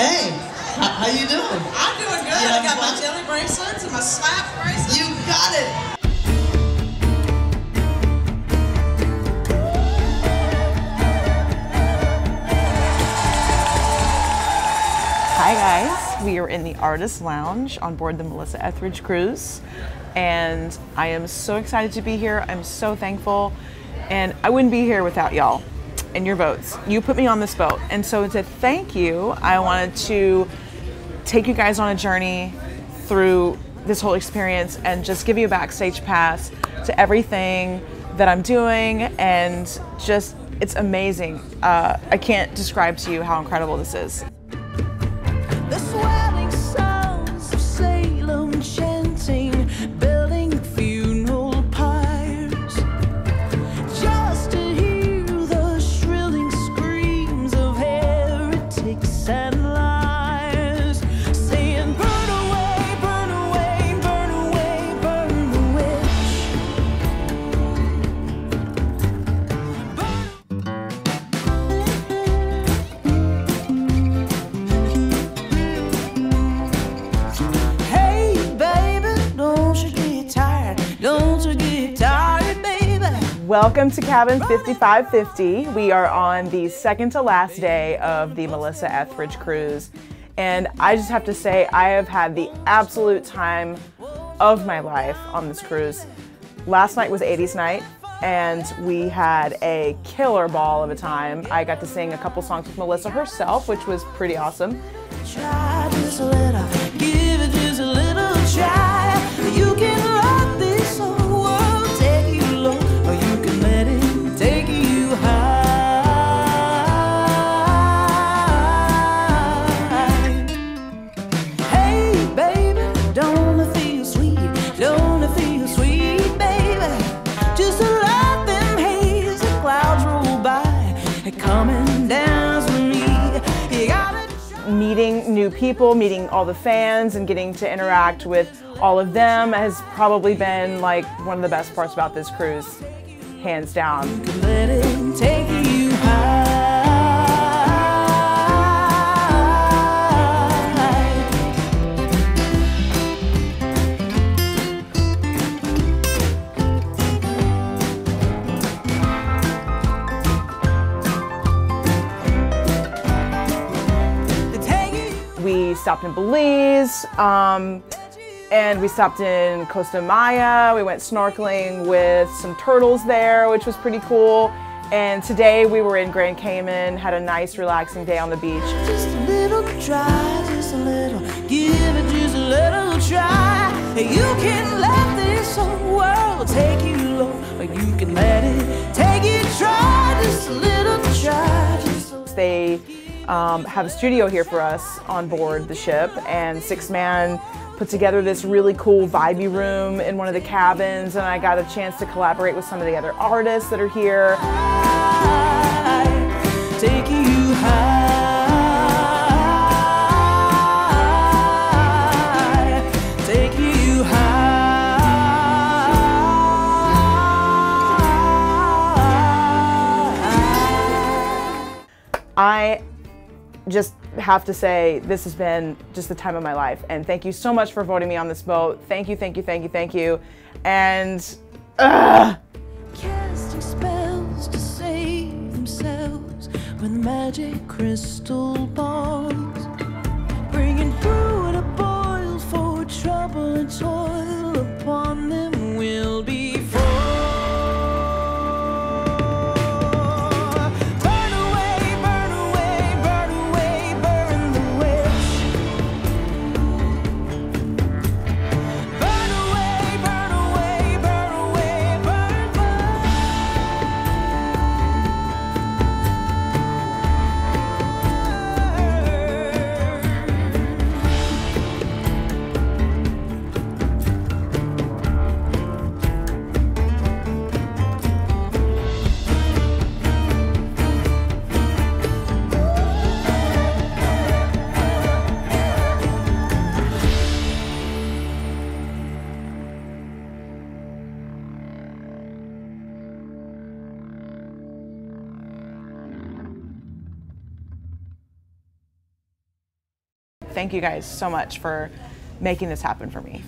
Hey, how you doing? I'm doing good. I got my jelly bracelets and my slap bracelets. You got it. Hi guys, we are in the Artist Lounge on board the Melissa Etheridge cruise, and I am so excited to be here. I'm so thankful, and I wouldn't be here without y'all and your votes. You put me on this boat, and so to thank you, I wanted to take you guys on a journey through this whole experience and just give you a backstage pass to everything that I'm doing, and just, it's amazing. I can't describe to you how incredible this is. The swelling sounds of Salem chanting, building funeral pyres, just to hear the shrilling screams of heretics and liars, saying, burn away, burn away, burn away, burn the witch. Welcome to cabin 5550. We are on the second to last day of the Melissa Etheridge cruise. And I just have to say, I have had the absolute time of my life on this cruise. Last night was 80s night, and we had a killer ball of a time. I got to sing a couple songs with Melissa herself, which was pretty awesome. Try just a little, give it just a little try. You can rock this song. Meeting new people, meeting all the fans, and getting to interact with all of them has probably been like one of the best parts about this cruise, hands down. Let it take you We stopped in Belize, and we stopped in Costa Maya. We went snorkeling with some turtles there, which was pretty cool. And today we were in Grand Cayman, had a nice relaxing day on the beach. Just a little try, just a little, give it just a little try. You can let this whole world take you low, or you can let it take you, try just a little try. They have a studio here for us on board the ship, and Sixthman put together this really cool vibey room in one of the cabins, and I got a chance to collaborate with some of the other artists that are here. High, take you high, take you high. I just have to say, this has been just the time of my life, and thank you so much for voting me on this boat. Thank you, thank you, thank you, thank you. And casting spells to save themselves with magic crystal balls, bringing food to boil for trouble and toil upon them will be. thank you guys so much for making this happen for me.